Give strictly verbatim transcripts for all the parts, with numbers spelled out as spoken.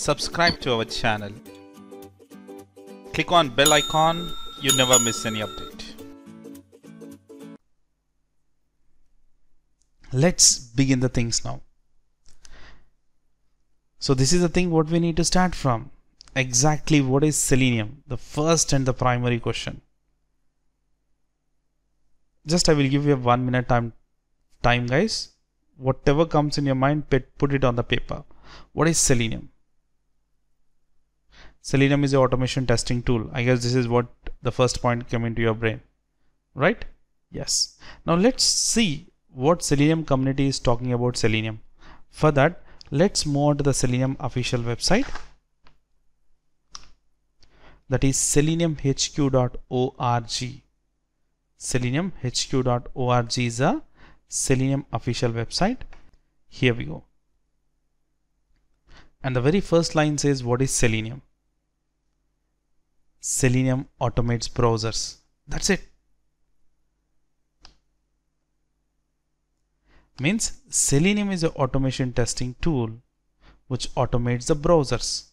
Subscribe to our channel. Click on bell icon. You never miss any update. Let's begin the things now. So this is the thing what we need to start from. Exactly what is Selenium? The first and the primary question. Just I will give you a one minute time, time guys. Whatever comes in your mind, put it on the paper. What is Selenium? Selenium is an automation testing tool. I guess this is what the first point came into your brain, right? Yes. Now let's see what Selenium community is talking about Selenium. For that, let's move on to the Selenium official website. That is selenium h q dot org. selenium h q dot org is a Selenium official website. Here we go. And the very first line says, what is Selenium? Selenium automates browsers. That's it. Means Selenium is an automation testing tool which automates the browsers.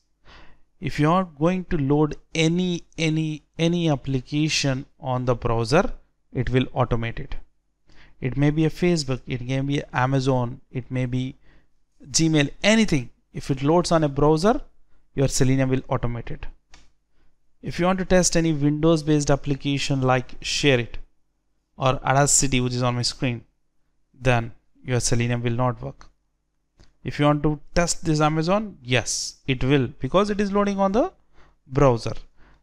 If you are going to load any any any application on the browser, it will automate it. It may be a Facebook, it may be Amazon, it may be Gmail, anything. If it loads on a browser, your Selenium will automate it. If you want to test any Windows based application like ShareIt or Adas City, which is on my screen, then your Selenium will not work. If you want to test this Amazon, yes, it will, because it is loading on the browser.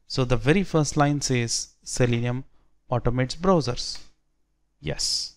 So the very first line says Selenium automates browsers. Yes.